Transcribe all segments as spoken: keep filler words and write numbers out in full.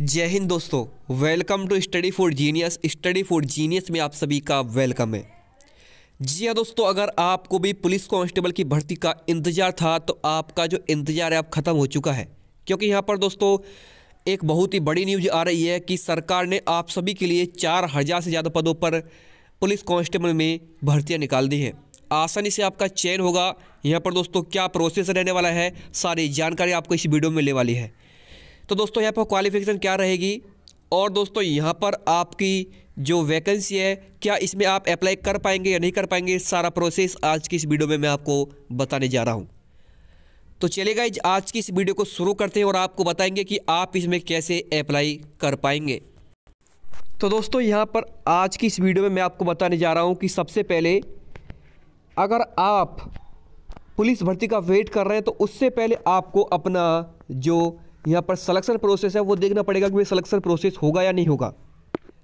जय हिंद दोस्तों, welcome to study for genius. Study for genius में आप सभी का वेलकम है। जी हाँ दोस्तों, अगर आपको भी पुलिस कांस्टेबल की भर्ती का इंतज़ार था तो आपका जो इंतज़ार है आप ख़त्म हो चुका है, क्योंकि यहाँ पर दोस्तों एक बहुत ही बड़ी न्यूज़ आ रही है कि सरकार ने आप सभी के लिए चार हज़ार से ज़्यादा पदों पर पुलिस कांस्टेबल में भर्तियाँ निकाल दी हैं। आसानी से आपका चयन होगा। यहाँ पर दोस्तों क्या प्रोसेस रहने वाला है, सारी जानकारी आपको इस वीडियो में मिलने वाली है। तो दोस्तों यहाँ पर क्वालिफिकेशन क्या रहेगी और दोस्तों यहाँ पर आपकी जो वैकेंसी है क्या इसमें आप अप्लाई कर पाएंगे या नहीं कर पाएंगे, सारा प्रोसेस आज की इस वीडियो में मैं आपको बताने जा रहा हूँ। तो चलिए आज की इस वीडियो को शुरू करते हैं और आपको बताएंगे कि आप इसमें कैसे अप्लाई कर पाएंगे। तो दोस्तों यहाँ पर आज की इस वीडियो में मैं आपको बताने जा रहा हूँ कि सबसे पहले अगर आप पुलिस भर्ती का वेट कर रहे हैं तो उससे पहले आपको अपना जो यहाँ पर सिलेक्शन प्रोसेस है वो देखना पड़ेगा कि सिलेक्शन प्रोसेस होगा या नहीं होगा।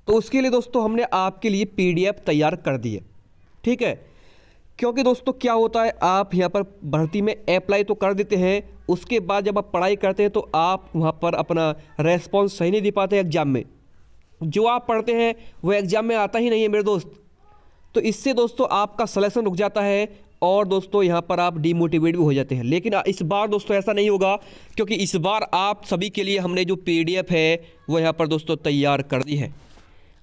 तो उसके लिए दोस्तों हमने आपके लिए पीडीएफ तैयार कर दी है, ठीक है। क्योंकि दोस्तों क्या होता है, आप यहाँ पर भर्ती में अप्लाई तो कर देते हैं, उसके बाद जब आप पढ़ाई करते हैं तो आप वहाँ पर अपना रेस्पॉन्स सही नहीं दे पाते एग्ज़ाम में। जो आप पढ़ते हैं वो एग्ज़ाम में आता ही नहीं है मेरे दोस्त। तो इससे दोस्तों आपका सिलेक्शन रुक जाता है और दोस्तों यहाँ पर आप डीमोटिवेट भी हो जाते हैं। लेकिन इस बार दोस्तों ऐसा नहीं होगा, क्योंकि इस बार आप सभी के लिए हमने जो पीडीएफ है वो यहाँ पर दोस्तों तैयार कर दी है।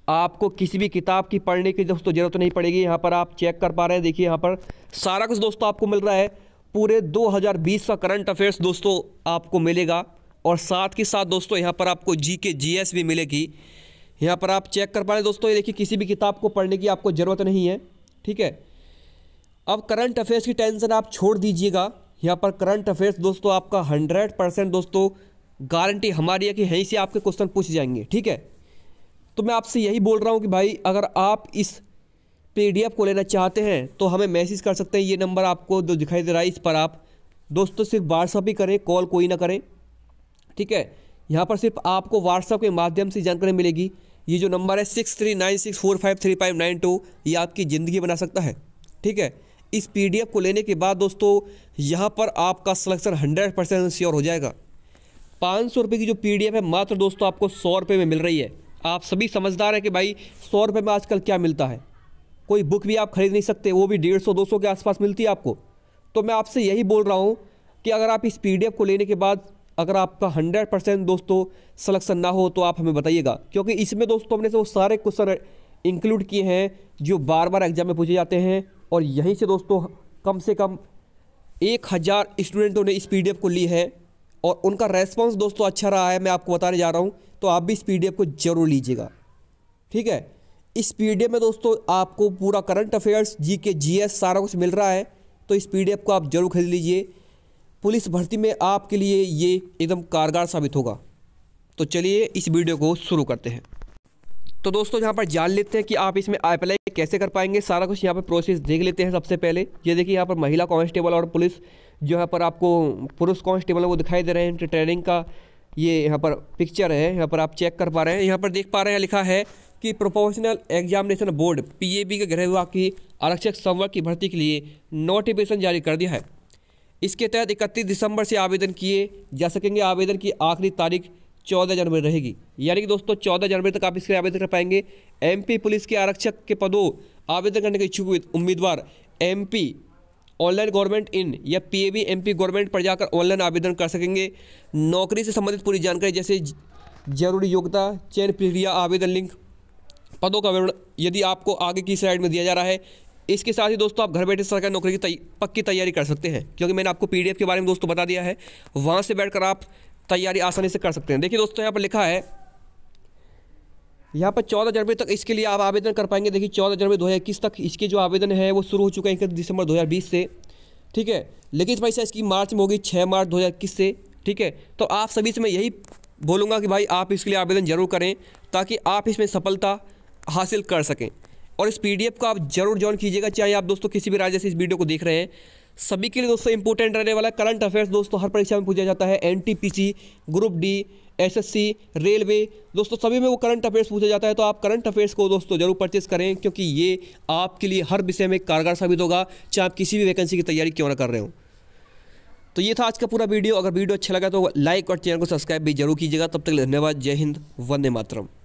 आपको किसी भी किताब की पढ़ने की दोस्तों ज़रूरत नहीं पड़ेगी। यहाँ पर आप चेक कर पा रहे हैं, देखिए यहाँ पर सारा कुछ दोस्तों आपको मिल रहा है। पूरे दो हज़ार बीस का करंट अफेयर्स दोस्तों आपको मिलेगा और साथ के साथ दोस्तों यहाँ पर आपको जी के जी एस भी मिलेगी। यहाँ पर आप चेक कर पा रहे हैं दोस्तों, ये देखिए किसी भी किताब को पढ़ने की आपको ज़रूरत नहीं है, ठीक है। अब करंट अफेयर्स की टेंशन आप छोड़ दीजिएगा। यहाँ पर करंट अफेयर्स दोस्तों आपका हंड्रेड परसेंट दोस्तों गारंटी हमारी है कि यहीं से आपके क्वेश्चन पूछ जाएंगे, ठीक है। तो मैं आपसे यही बोल रहा हूँ कि भाई अगर आप इस पीडीएफ को लेना चाहते हैं तो हमें मैसेज कर सकते हैं। ये नंबर आपको जो दिखाई दे रहा है इस पर आप दोस्तों सिर्फ व्हाट्सअप ही करें, कॉल कोई ना करें, ठीक है। यहाँ पर सिर्फ आपको व्हाट्सअप के माध्यम से जानकारी मिलेगी। ये जो नंबर है six three nine six four five three five nine two ये आपकी ज़िंदगी बना सकता है, ठीक है। इस पीडीएफ को लेने के बाद दोस्तों यहाँ पर आपका सिलेक्शन हंड्रेड परसेंट श्योर हो जाएगा। पाँच सौ रुपये की जो पीडीएफ है मात्र दोस्तों आपको सौ रुपये में मिल रही है। आप सभी समझदार हैं कि भाई सौ रुपये में आजकल क्या मिलता है, कोई बुक भी आप खरीद नहीं सकते, वो भी डेढ़ सौ दो सौ के आसपास मिलती है आपको। तो मैं आपसे यही बोल रहा हूँ कि अगर आप इस पीडीएफ को लेने के बाद अगर आपका हंड्रेड परसेंट दोस्तों सिलेक्शन ना हो तो आप हमें बताइएगा, क्योंकि इसमें दोस्तों हमने से वो सारे क्वेश्चन इंक्लूड किए हैं जो बार बार एग्जाम में पूछे जाते हैं। और यहीं से दोस्तों कम से कम एक हज़ार स्टूडेंटों ने इस पीडीएफ को ली है और उनका रेस्पॉन्स दोस्तों अच्छा रहा है, मैं आपको बताने जा रहा हूँ। तो आप भी इस पीडीएफ को जरूर लीजिएगा, ठीक है। इस पीडीएफ में दोस्तों आपको पूरा करंट अफेयर्स जीके जीएस सारा कुछ मिल रहा है, तो इस पीडीएफ को आप जरूर खरीद लीजिए। पुलिस भर्ती में आपके लिए ये एकदम कारगर साबित होगा। तो चलिए इस वीडियो को शुरू करते हैं। तो दोस्तों यहाँ पर जान लेते हैं कि आप इसमें अप्लाई कैसे कर पाएंगे, सारा कुछ यहाँ पर प्रोसेस देख लेते हैं। सबसे पहले ये देखिए यहाँ पर महिला कांस्टेबल और पुलिस जो यहाँ पर आपको पुरुष कांस्टेबल वो दिखाई दे रहे हैं। ट्रेनिंग का ये यहाँ पर पिक्चर है, यहाँ पर आप चेक कर पा रहे हैं। यहाँ पर देख पा रहे हैं लिखा है कि प्रोफेशनल एग्जामिनेशन बोर्ड पीएबी के गृह विभाग की आरक्षक संवर्ग की भर्ती के लिए नोटिफिकेशन जारी कर दिया है। इसके तहत इकतीस दिसंबर से आवेदन किए जा सकेंगे। आवेदन की आखिरी तारीख चौदह जनवरी रहेगी, यानी कि दोस्तों चौदह जनवरी तक आप इसके लिए आवेदन कर पाएंगे। एमपी पुलिस के आरक्षक के पदों आवेदन करने के इच्छुक उम्मीदवार एमपी ऑनलाइन गवर्नमेंट इन या पीएबी एमपी गवर्नमेंट पर जाकर ऑनलाइन आवेदन कर सकेंगे। नौकरी से संबंधित पूरी जानकारी जैसे जरूरी योग्यता, चयन प्रक्रिया, आवेदन लिंक, पदों का विवरण यदि आपको आगे की स्लाइड में दिया जा रहा है। इसके साथ ही दोस्तों आप घर बैठे सरकारी नौकरी की पक्की तैयारी कर सकते हैं, क्योंकि मैंने आपको पीडीएफ के बारे में दोस्तों बता दिया है। वहाँ से बैठकर आप तैयारी आसानी से कर सकते हैं। देखिए दोस्तों यहाँ पर लिखा है, यहाँ पर चौदह जनवरी तक इसके लिए आप आवेदन कर पाएंगे। देखिए चौदह जनवरी दो हज़ार इक्कीस तक इसके जो आवेदन है वो शुरू हो चुका है, इकतीस दिसंबर दो हज़ार बीस से, ठीक है। लेकिन भाई इसकी मार्च में होगी छः मार्च दो हज़ार इक्कीस से, ठीक है। तो आप सभी से मैं यही बोलूँगा कि भाई आप इसके लिए आवेदन जरूर करें ताकि आप इसमें सफलता हासिल कर सकें। और इस पीडीएफ को आप जरूर ज्वाइन कीजिएगा, चाहे आप दोस्तों किसी भी राज्य से इस वीडियो को देख रहे हैं। सभी के लिए दोस्तों इंपॉर्टेंट रहने वाला करंट अफेयर्स दोस्तों हर परीक्षा में पूछा जाता है। NTPC, group D, SSC, railway दोस्तों सभी में वो करंट अफेयर्स पूछा जाता है। तो आप करंट अफेयर्स को दोस्तों जरूर परचेस करें, क्योंकि ये आपके लिए हर विषय में कारगर साबित होगा, चाहे आप किसी भी वैकेंसी की तैयारी क्यों ना कर रहे हो। तो ये था आज का पूरा वीडियो। अगर वीडियो अच्छा लगा तो लाइक और चैनल को सब्सक्राइब भी जरूर कीजिएगा। तब तक धन्यवाद। जय हिंद, वंदे मातरम।